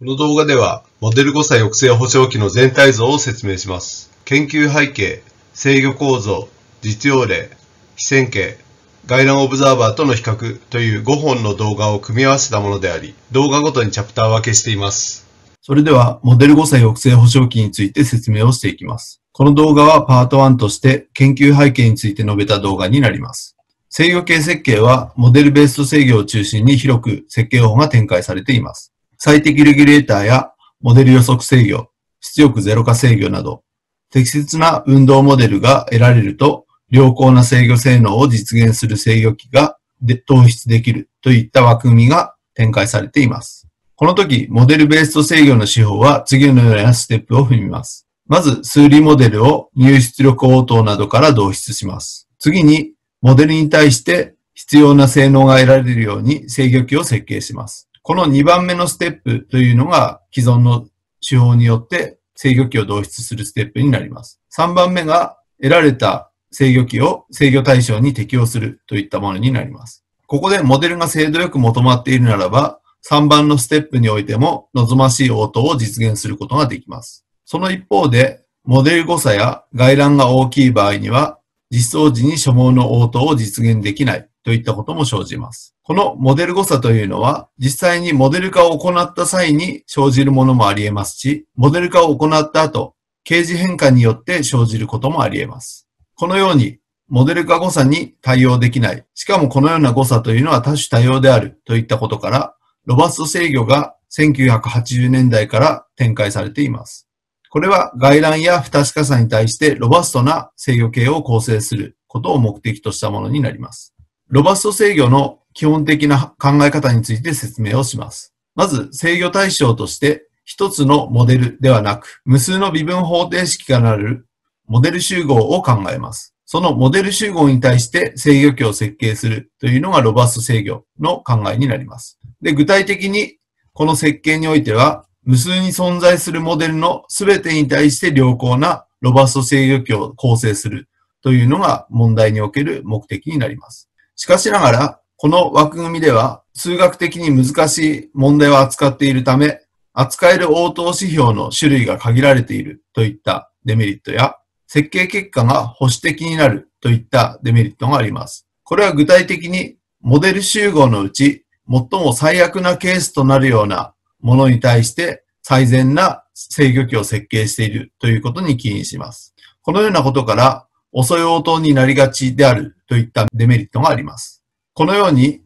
この動画では、モデル誤差抑制補償器の全体像を説明します。研究背景、制御構造、実用例、非線形、外覧オブザーバーとの比較という5本の動画を組み合わせたものであり、動画ごとにチャプター分けしています。それでは、モデル誤差抑制補償器について説明をしていきます。この動画はパート1として、研究背景について述べた動画になります。制御系設計は、モデルベース制御を中心に広く設計法が展開されています。最適レギュレーターやモデル予測制御、出力ゼロ化制御など、適切な運動モデルが得られると、良好な制御性能を実現する制御機が導出できるといった枠組みが展開されています。この時、モデルベース制御の手法は次のようなステップを踏みます。まず、数理モデルを入出力応答などから導出します。次に、モデルに対して必要な性能が得られるように制御機を設計します。この2番目のステップというのが既存の手法によって制御機を導出するステップになります。3番目が得られた制御機を制御対象に適用するといったものになります。ここでモデルが精度よく求まっているならば、3番のステップにおいても望ましい応答を実現することができます。その一方で、モデル誤差や外乱が大きい場合には、実装時に所望の応答を実現できないといったことも生じます。このモデル誤差というのは、実際にモデル化を行った際に生じるものもあり得ますし、モデル化を行った後、ケージ変化によって生じることもあり得ます。このように、モデル化誤差に対応できない、しかもこのような誤差というのは多種多様であるといったことから、ロバスト制御が1980年代から展開されています。これは外乱や不確かさに対してロバストな制御系を構成することを目的としたものになります。ロバスト制御の基本的な考え方について説明をします。まず、制御対象として、一つのモデルではなく、無数の微分方程式からなるモデル集合を考えます。そのモデル集合に対して制御機を設計するというのがロバスト制御の考えになります。で、具体的に、この設計においては、無数に存在するモデルの全てに対して良好なロバスト制御機を構成するというのが問題における目的になります。しかしながら、この枠組みでは数学的に難しい問題を扱っているため、扱える応答指標の種類が限られているといったデメリットや、設計結果が保守的になるといったデメリットがあります。これは具体的に、モデル集合のうち最も最悪なケースとなるようなものに対して最善な制御機を設計しているということに起因します。このようなことから、遅い応答になりがちであるといったデメリットがあります。このように、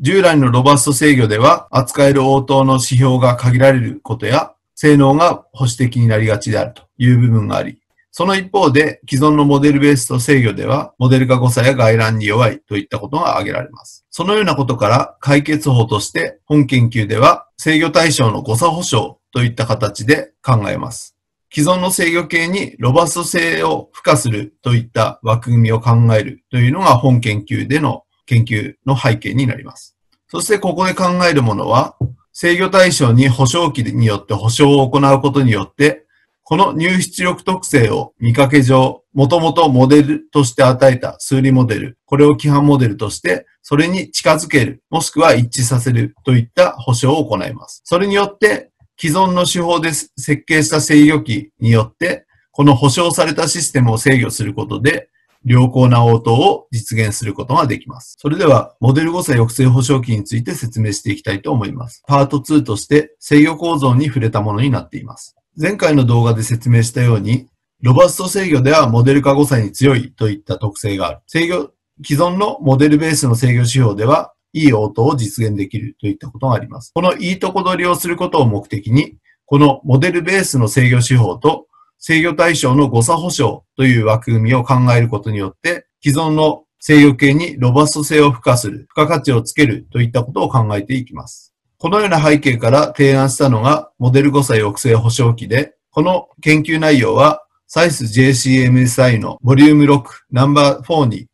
従来のロバスト制御では扱える応答の指標が限られることや、性能が保守的になりがちであるという部分があり、その一方で既存のモデルベースと制御では、モデル化誤差や外乱に弱いといったことが挙げられます。そのようなことから解決法として、本研究では制御対象の誤差保障といった形で考えます。既存の制御系にロバスト性を付加するといった枠組みを考えるというのが本研究での研究の背景になります。そしてここで考えるものは、制御対象に補償器によって補償を行うことによって、この入出力特性を見かけ上、もともとモデルとして与えた数理モデル、これを規範モデルとして、それに近づける、もしくは一致させるといった補償を行います。それによって、既存の手法で設計した制御機によって、この保証されたシステムを制御することで、良好な応答を実現することができます。それでは、モデル誤差抑制補償器について説明していきたいと思います。パート2として、制御構造に触れたものになっています。前回の動画で説明したように、ロバスト制御ではモデル化誤差に強いといった特性がある。既存のモデルベースの制御手法では、いい応答を実現できるといったことがあります。このいいとこ取りをすることを目的に、このモデルベースの制御手法と制御対象の誤差保障という枠組みを考えることによって、既存の制御系にロバスト性を付加する、付加価値をつけるといったことを考えていきます。このような背景から提案したのがモデル誤差抑制保障器で、この研究内容は SICE JCMSI のボリューム6ナンバー4に、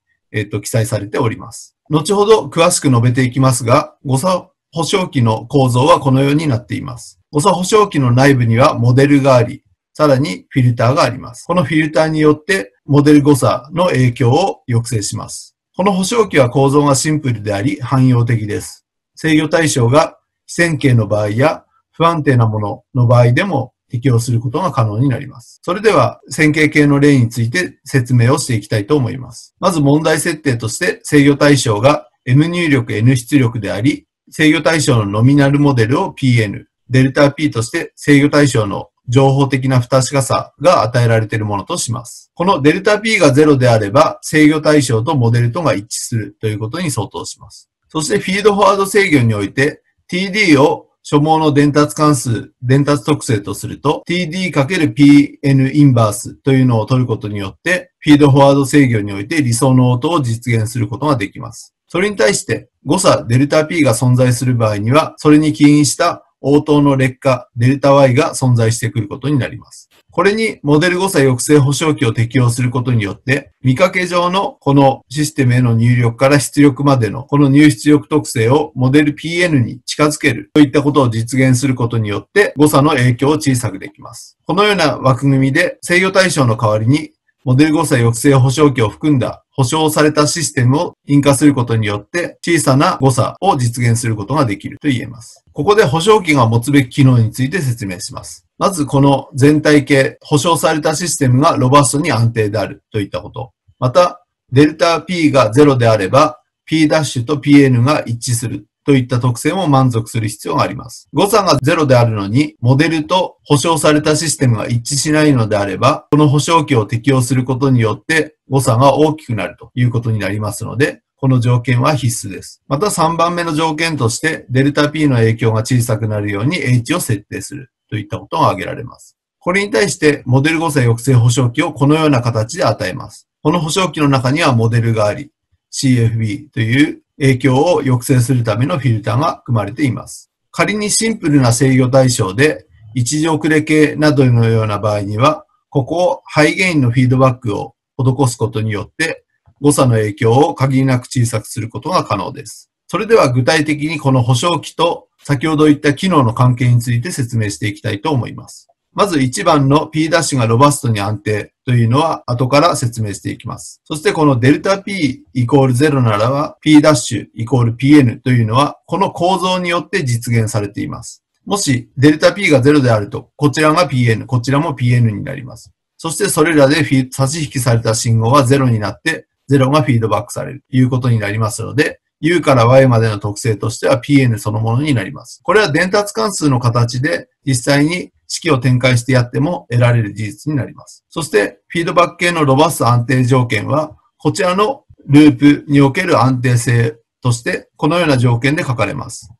記載されております。後ほど詳しく述べていきますが、誤差補償器の構造はこのようになっています。誤差補償器の内部にはモデルがあり、さらにフィルターがあります。このフィルターによってモデル誤差の影響を抑制します。この補償器は構造がシンプルであり汎用的です。制御対象が非線形の場合や不安定なものの場合でも適用することが可能になります。それでは線形系の例について説明をしていきたいと思います。まず問題設定として制御対象が M 入力 N 出力であり、制御対象のノミナルモデルを PN、デルタ P として制御対象の情報的な不確かさが与えられているものとします。このデルタ P が0であれば制御対象とモデルとが一致するということに相当します。そしてフィードフォワード制御において TD を所望の伝達関数、伝達特性とすると TD×PN インバースというのを取ることによってフィードフォワード制御において理想の応答を実現することができます。それに対して誤差 ΔP が存在する場合にはそれに起因した応答の劣化 ΔY が存在してくることになります。これにモデル誤差抑制保証器を適用することによって見かけ上のこのシステムへの入力から出力までのこの入出力特性をモデル PN に近づけるといったことを実現することによって誤差の影響を小さくできます。このような枠組みで制御対象の代わりにモデル誤差抑制保証器を含んだ保証されたシステムを引火することによって小さな誤差を実現することができると言えます。ここで保証器が持つべき機能について説明します。まずこの全体系、保証されたシステムがロバストに安定であるといったこと。また、デルタ P が0であれば P' と PN が一致するといった特性も満足する必要があります。誤差が0であるのに、モデルと保証されたシステムが一致しないのであれば、この保証器を適用することによって誤差が大きくなるということになりますので、この条件は必須です。また3番目の条件として、デルタ P の影響が小さくなるように H を設定するといったことが挙げられます。これに対して、モデル誤差抑制保証器をこのような形で与えます。この保証器の中にはモデルがあり、CFB という影響を抑制するためのフィルターが組まれています。仮にシンプルな制御対象で、一時遅れ系などのような場合には、ここをハイゲインのフィードバックを施すことによって、誤差の影響を限りなく小さくすることが可能です。それでは具体的にこの保証器と先ほど言った機能の関係について説明していきたいと思います。まず1番の P' がロバストに安定というのは後から説明していきます。そしてこの ΔP イコール0ならば P' イコール PN というのはこの構造によって実現されています。もし ΔP が0であるとこちらが PN、こちらも PN になります。そしてそれらで差し引きされた信号は0になって0がフィードバックされるということになりますので、U から Y までの特性としては PN そのものになります。これは伝達関数の形で実際に式を展開してやっても得られる事実になります。そして、フィードバック系のロバスト安定条件は、こちらのループにおける安定性として、このような条件で書かれます。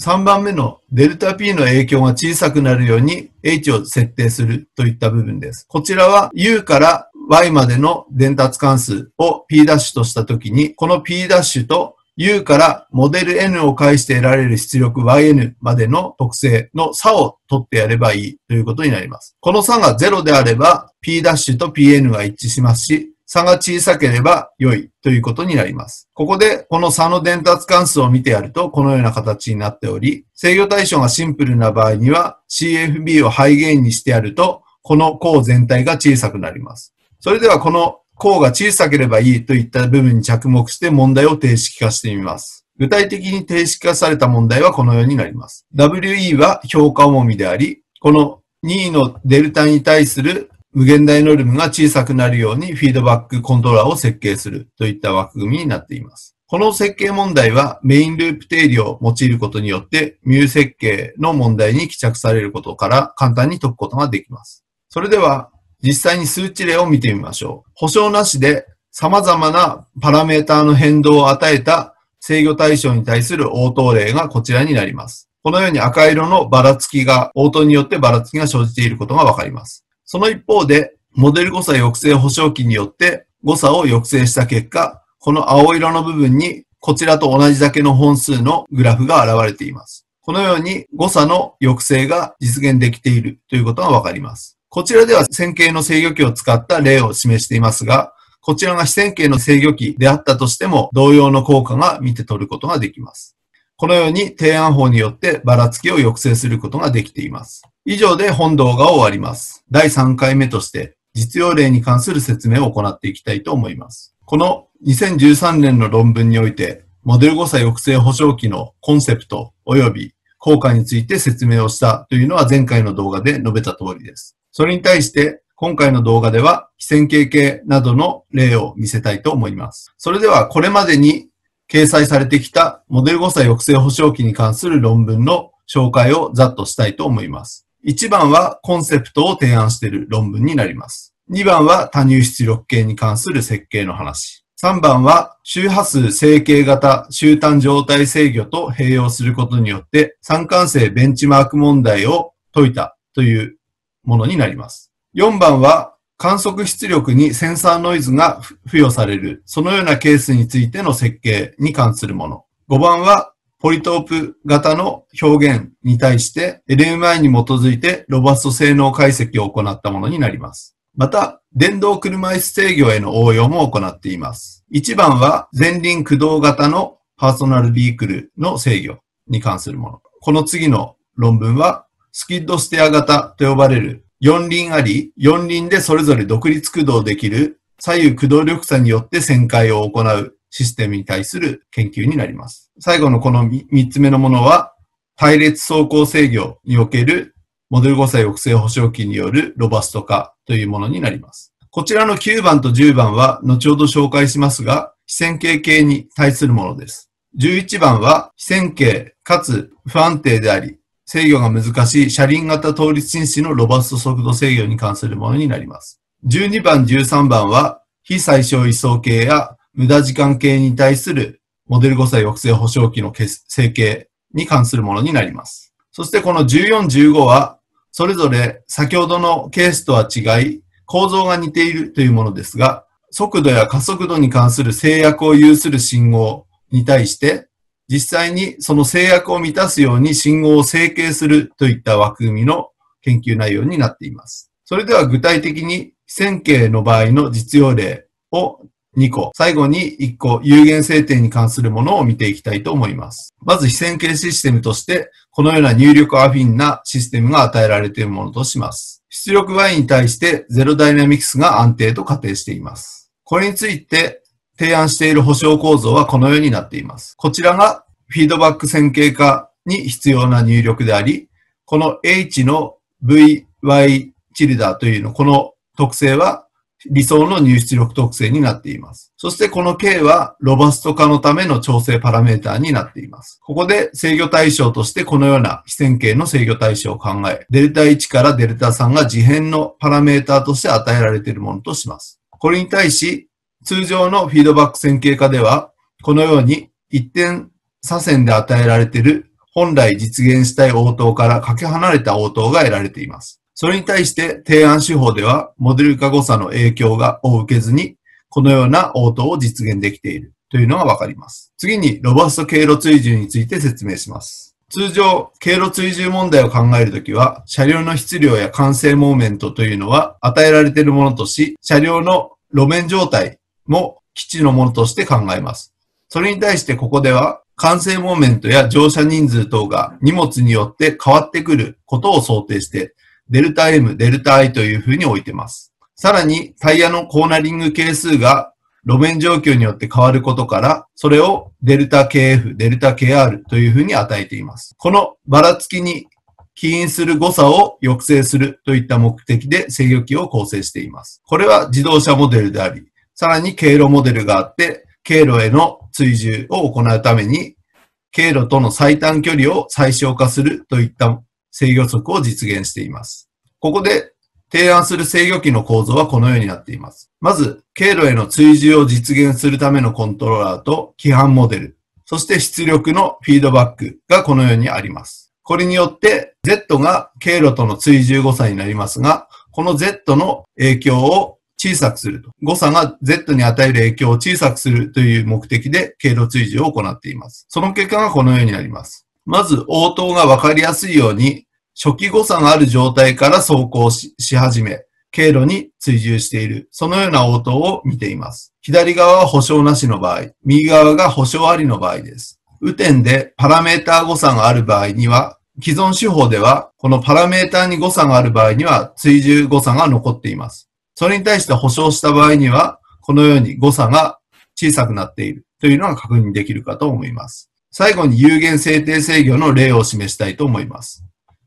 3番目の ΔP の影響が小さくなるように H を設定するといった部分です。こちらは U から Y までの伝達関数を P' としたときに、この P' と U からモデル N を介して得られる出力 YN までの特性の差を取ってやればいいということになります。この差が0であれば P' と PN が一致しますし、差が小さければ良いということになります。ここでこの差の伝達関数を見てやるとこのような形になっており、制御対象がシンプルな場合には CFB をハイゲインにしてやるとこの項全体が小さくなります。それではこの項が小さければいいといった部分に着目して問題を定式化してみます。具体的に定式化された問題はこのようになります。WE は評価重みであり、この2のデルタに対する無限大ノルムが小さくなるようにフィードバックコントローラーを設計するといった枠組みになっています。この設計問題はメインループ定理を用いることによってミュー設計の問題に帰着されることから簡単に解くことができます。それでは、実際に数値例を見てみましょう。保証なしで様々なパラメータの変動を与えた制御対象に対する応答例がこちらになります。このように赤色のばらつきが、応答によってばらつきが生じていることがわかります。その一方で、モデル誤差抑制保証器によって誤差を抑制した結果、この青色の部分にこちらと同じだけの本数のグラフが現れています。このように誤差の抑制が実現できているということがわかります。こちらでは線形の制御器を使った例を示していますが、こちらが非線形の制御器であったとしても同様の効果が見て取ることができます。このように提案法によってばらつきを抑制することができています。以上で本動画を終わります。第3回目として実用例に関する説明を行っていきたいと思います。この2013年の論文において、モデル誤差抑制保証器のコンセプト及び効果について説明をしたというのは前回の動画で述べた通りです。それに対して今回の動画では非線形系などの例を見せたいと思います。それではこれまでに掲載されてきたモデル誤差抑制保証期に関する論文の紹介をざっとしたいと思います。1番はコンセプトを提案している論文になります。2番は多入出力系に関する設計の話。3番は周波数整形型終端状態制御と併用することによって三関性ベンチマーク問題を解いたというものになります。4番は観測出力にセンサーノイズが付与される、そのようなケースについての設計に関するもの。5番はポリトープ型の表現に対して LMI に基づいてロバスト性能解析を行ったものになります。また、電動車椅子制御への応用も行っています。1番は前輪駆動型のパーソナルビークルの制御に関するもの。この次の論文はスキッドステア型と呼ばれる4輪あり、4輪でそれぞれ独立駆動できる左右駆動力差によって旋回を行うシステムに対する研究になります。最後のこの3つ目のものは隊列走行制御におけるモデル誤差抑制保証期によるロバスト化というものになります。こちらの9番と10番は後ほど紹介しますが、非線形系に対するものです。11番は非線形かつ不安定であり、制御が難しい車輪型倒立紳士のロバスト速度制御に関するものになります。12番、13番は非最小位相系や無駄時間系に対するモデル誤差抑制保証期の成形に関するものになります。そしてこの14、15はそれぞれ先ほどのケースとは違い、構造が似ているというものですが、速度や加速度に関する制約を有する信号に対して、実際にその制約を満たすように信号を整形するといった枠組みの研究内容になっています。それでは具体的に非線形の場合の実用例を2個、最後に1個有限制定に関するものを見ていきたいと思います。まず非線形システムとして、このような入力アフィンなシステムが与えられているものとします。出力 Y に対してゼロダイナミクスが安定と仮定しています。これについて提案している保証構造はこのようになっています。こちらがフィードバック線形化に必要な入力であり、この H の VY チルダーというの、この特性は理想の入出力特性になっています。そしてこの K はロバスト化のための調整パラメーターになっています。ここで制御対象としてこのような非線形の制御対象を考え、デルタ1からデルタ3が自変のパラメーターとして与えられているものとします。これに対し、通常のフィードバック線形化では、このように一点左線で与えられている本来実現したい応答からかけ離れた応答が得られています。それに対して提案手法ではモデル化誤差の影響を受けずにこのような応答を実現できているというのがわかります。次にロバスト経路追従について説明します。通常、経路追従問題を考えるときは車両の質量や慣性モーメントというのは与えられているものとし、車両の路面状態も基地のものとして考えます。それに対してここでは慣性モーメントや乗車人数等が荷物によって変わってくることを想定してデルタ M、デルタ I という風に置いてます。さらに、タイヤのコーナリング係数が路面状況によって変わることから、それをデルタ KF、デルタ KR という風に与えています。このばらつきに起因する誤差を抑制するといった目的で制御機を構成しています。これは自動車モデルであり、さらに経路モデルがあって、経路への追従を行うために、経路との最短距離を最小化するといった制御則を実現しています。ここで提案する制御機の構造はこのようになっています。まず、経路への追従を実現するためのコントローラーと規範モデル、そして出力のフィードバックがこのようにあります。これによって Z が経路との追従誤差になりますが、この Z の影響を小さくすると。誤差が Z に与える影響を小さくするという目的で経路追従を行っています。その結果がこのようになります。まず応答がわかりやすいように初期誤差がある状態から走行し始め、経路に追従している。そのような応答を見ています。左側は保証なしの場合、右側が保証ありの場合です。雨天でパラメーター誤差がある場合には、既存手法ではこのパラメーターに誤差がある場合には追従誤差が残っています。それに対して保証した場合には、このように誤差が小さくなっているというのが確認できるかと思います。最後に有限制定制御の例を示したいと思います。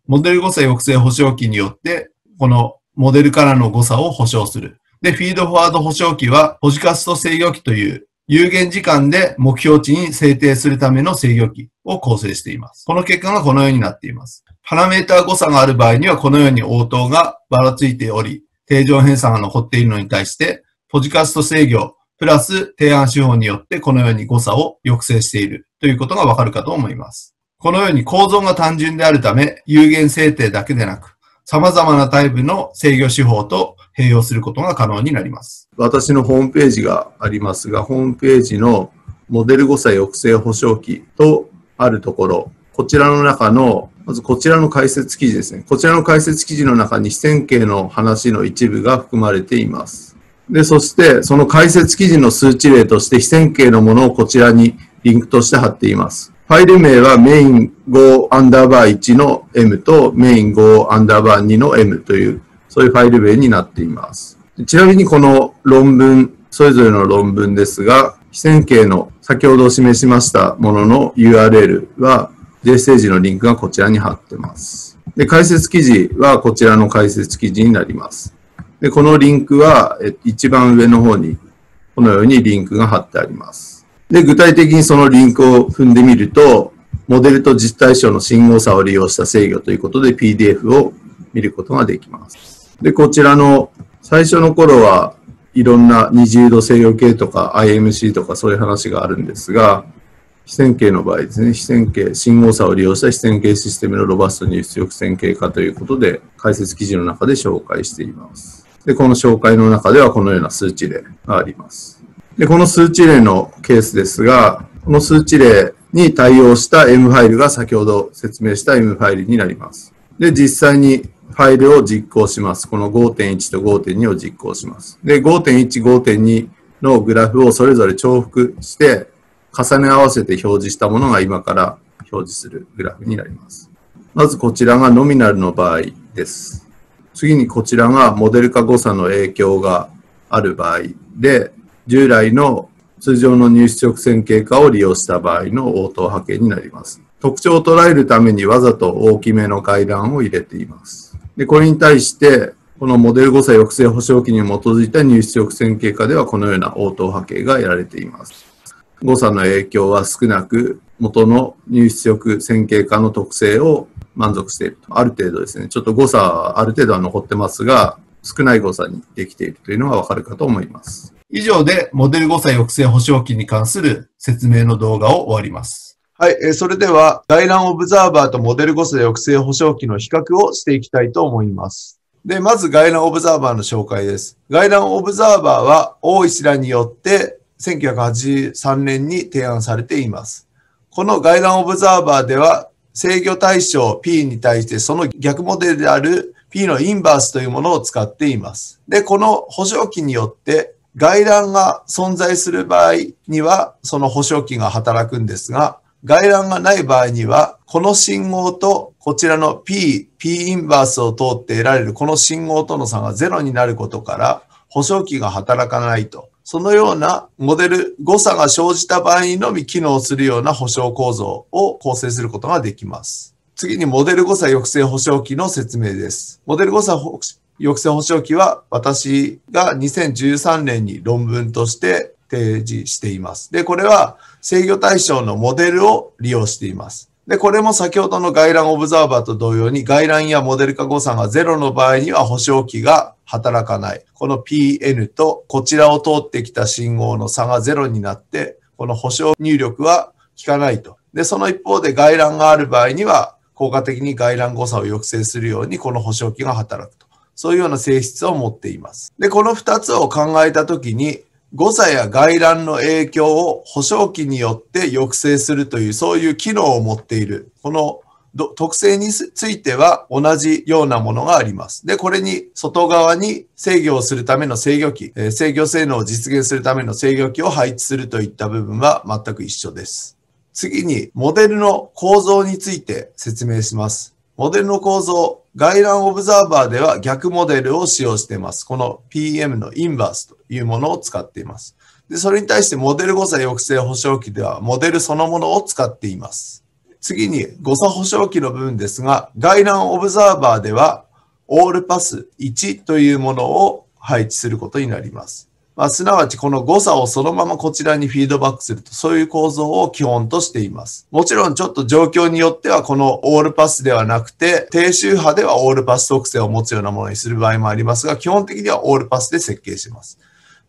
モデル誤差抑制保証器によって、このモデルからの誤差を保証する。で、フィードフォワード保証器は、保守カスト制御器という有限時間で目標値に制定するための制御器を構成しています。この結果がこのようになっています。パラメータ誤差がある場合には、このように応答がばらついており、定常偏差が残っているのに対して、ポジカスト制御、プラス提案手法によってこのように誤差を抑制しているということがわかるかと思います。このように構造が単純であるため、有限制定だけでなく、様々なタイプの制御手法と併用することが可能になります。私のホームページがありますが、ホームページのモデル誤差抑制保証器とあるところ、こちらの中の、まずこちらの解説記事ですね。こちらの解説記事の中に非線形の話の一部が含まれています。で、そして、その解説記事の数値例として非線形のものをこちらにリンクとして貼っています。ファイル名はメイン 5_1 の M とメイン 5_2 の M という、そういうファイル名になっています。ちなみにこの論文、それぞれの論文ですが、非線形の先ほど示しましたものの URL は、J ステージのリンクがこちらに貼ってます。で、解説記事はこちらの解説記事になります。で、このリンクは一番上の方にこのようにリンクが貼ってあります。で、具体的にそのリンクを踏んでみると、モデルと実対象の信号差を利用した制御ということで PDF を見ることができます。で、こちらの最初の頃はいろんな二重度制御系とか IMC とかそういう話があるんですが、非線形の場合ですね。非線形、信号差を利用した非線形システムのロバストに出力線形化ということで、解説記事の中で紹介しています。で、この紹介の中ではこのような数値例があります。で、この数値例のケースですが、この数値例に対応した M ファイルが先ほど説明した M ファイルになります。で、実際にファイルを実行します。この 5.1 と 5.2 を実行します。で、5.1、5.2 のグラフをそれぞれ重複して、重ね合わせて表示したものが今から表示するグラフになります。まずこちらがノミナルの場合です。次にこちらがモデル化誤差の影響がある場合で、従来の通常の入出力線形化を利用した場合の応答波形になります。特徴を捉えるためにわざと大きめの外覧を入れています。で、これに対して、このモデル誤差抑制保証器に基づいた入出力線形化ではこのような応答波形が得られています。誤差の影響は少なく、元の入出力線形化の特性を満足していると。ある程度ですね、ちょっと誤差はある程度は残ってますが、少ない誤差にできているというのがわかるかと思います。以上で、モデル誤差抑制保証器に関する説明の動画を終わります。はい、それでは、外覧オブザーバーとモデル誤差抑制保証器の比較をしていきたいと思います。で、まず外覧オブザーバーの紹介です。外覧オブザーバーは、大石らによって、1983年に提案されています。この外覧オブザーバーでは、制御対象 P に対してその逆モデルである P のインバースというものを使っています。で、この保証器によって外覧が存在する場合にはその保証器が働くんですが、外覧がない場合にはこの信号とこちらの P インバースを通って得られるこの信号との差が0になることから保証器が働かないと。そのようなモデル誤差が生じた場合にのみ機能するような保証構造を構成することができます。次にモデル誤差抑制保証器の説明です。モデル誤差抑制保証器は私が2013年に論文として提示しています。で、これは制御対象のモデルを利用しています。で、これも先ほどの外覧オブザーバーと同様に外覧やモデル化誤差が0の場合には保証器が働かない。この PN とこちらを通ってきた信号の差が0になって、この保証入力は効かないと。で、その一方で外覧がある場合には効果的に外覧誤差を抑制するようにこの保証器が働くと。そういうような性質を持っています。で、この2つを考えたときに、誤差や外覧の影響を保証器によって抑制するという、そういう機能を持っている。この特性については同じようなものがあります。で、これに外側に制御をするための制御機、制御性能を実現するための制御機を配置するといった部分は全く一緒です。次に、モデルの構造について説明します。モデルの構造、外覧オブザーバーでは逆モデルを使用しています。この PM のインバースというものを使っています。で、それに対してモデル誤差抑制保証器ではモデルそのものを使っています。次に誤差保証器の部分ですが、概覧オブザーバーではオールパス1というものを配置することになります。すなわちこの誤差をそのままこちらにフィードバックすると、そういう構造を基本としています。もちろんちょっと状況によってはこのオールパスではなくて、低周波ではオールパス特性を持つようなものにする場合もありますが、基本的にはオールパスで設計しています。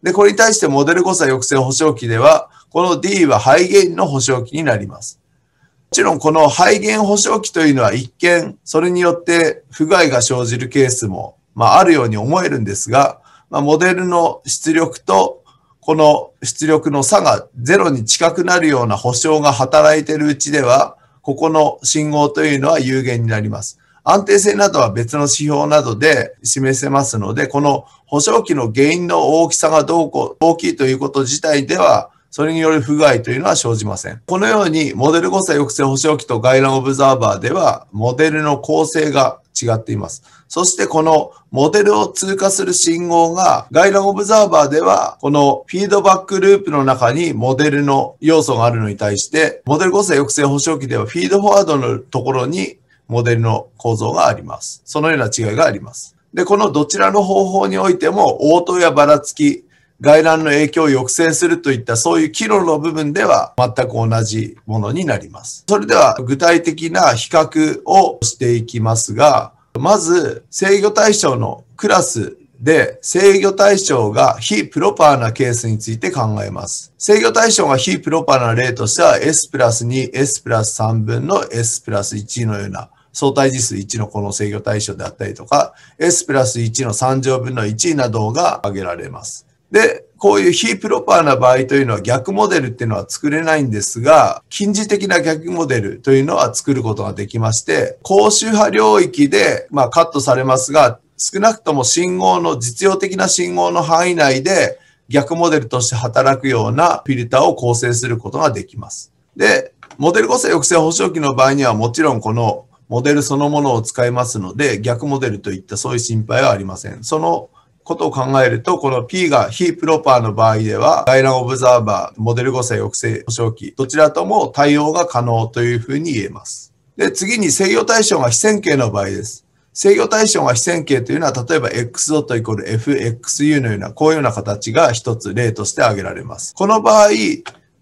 で、これに対してモデル誤差抑制保証器では、この D はハイゲインの保証器になります。もちろんこのハイゲイン保証器というのは一見、それによって不具合が生じるケースも、あるように思えるんですが、モデルの出力とこの出力の差がゼロに近くなるような保証が働いているうちでは、ここの信号というのは有限になります。安定性などは別の指標などで示せますので、この保証器の原因の大きさがどうこう大きいということ自体では、それによる不具合というのは生じません。このように、モデル誤差抑制保証器と概覧オブザーバーでは、モデルの構成が違っています。そしてこのモデルを通過する信号が、概覧オブザーバーでは、このフィードバックループの中にモデルの要素があるのに対して、モデル誤差抑制保証器ではフィードフォワードのところにモデルの構造があります。そのような違いがあります。で、このどちらの方法においても、応答やばらつき、外乱の影響を抑制するといったそういう機能の部分では全く同じものになります。それでは具体的な比較をしていきますが、まず制御対象のクラスで制御対象が非プロパーなケースについて考えます。制御対象が非プロパーな例としては S プラス2、S プラス3分の S プラス1のような相対次数1のこの制御対象であったりとか、S プラス1の3乗分の1などが挙げられます。で、こういう非プロパーな場合というのは逆モデルっていうのは作れないんですが、近似的な逆モデルというのは作ることができまして、高周波領域で、カットされますが、少なくとも信号の、実用的な信号の範囲内で逆モデルとして働くようなフィルターを構成することができます。で、モデル誤差抑制保証器の場合にはもちろんこのモデルそのものを使いますので、逆モデルといったそういう心配はありません。そのことを考えると、この P が非プロパーの場合では、概覧オブザーバー、モデル誤差抑制保証器、どちらとも対応が可能というふうに言えます。で、次に制御対象が非線形の場合です。制御対象が非線形というのは、例えば x.=fxu のような、こういうような形が一つ例として挙げられます。この場合、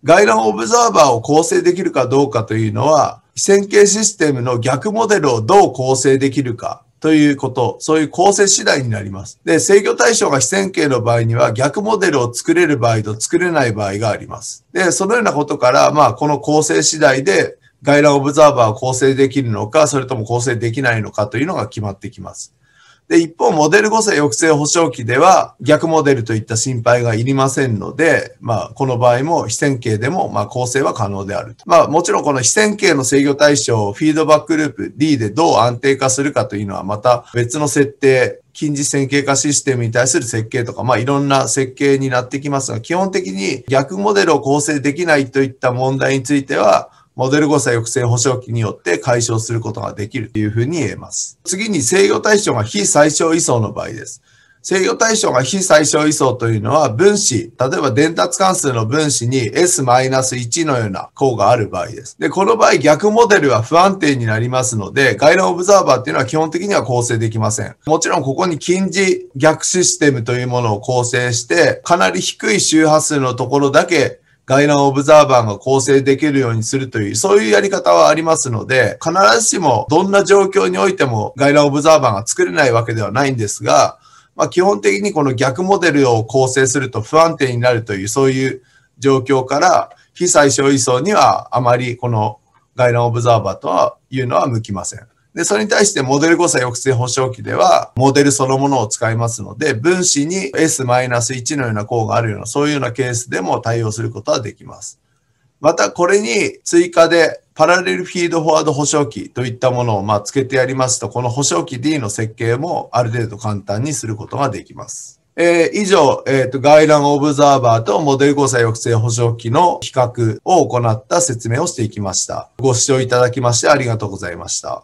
概覧オブザーバーを構成できるかどうかというのは、非線形システムの逆モデルをどう構成できるか、ということ、そういう構成次第になります。で、制御対象が非線形の場合には逆モデルを作れる場合と作れない場合があります。で、そのようなことから、この構成次第で外覧オブザーバーを構成できるのか、それとも構成できないのかというのが決まってきます。で、一方、モデル誤差抑制保証器では逆モデルといった心配がいりませんので、この場合も非線形でも構成は可能であると。もちろんこの非線形の制御対象をフィードバックループ D でどう安定化するかというのはまた別の設定、近似線形化システムに対する設計とか、いろんな設計になってきますが、基本的に逆モデルを構成できないといった問題については、モデル誤差抑制保証器によって解消することができるというふうに言えます。次に制御対象が非最小位相の場合です。制御対象が非最小位相というのは分子、例えば伝達関数の分子に S-1 のような項がある場合です。で、この場合逆モデルは不安定になりますので、概覧オブザーバーっていうのは基本的には構成できません。もちろんここに近似逆システムというものを構成して、かなり低い周波数のところだけ概覧オブザーバーが構成できるようにするという、そういうやり方はありますので、必ずしもどんな状況においても概覧オブザーバーが作れないわけではないんですが、基本的にこの逆モデルを構成すると不安定になるという、そういう状況から、非最小位相にはあまりこの概覧オブザーバーというのは向きません。で、それに対してモデル誤差抑制保証器では、モデルそのものを使いますので、分子に S-1 のような項があるような、そういうようなケースでも対応することはできます。また、これに追加で、パラレルフィードフォワード保証器といったものを付けてやりますと、この保証器 D の設計もある程度簡単にすることができます。以上、概覧オブザーバーとモデル誤差抑制保証器の比較を行った説明をしていきました。ご視聴いただきましてありがとうございました。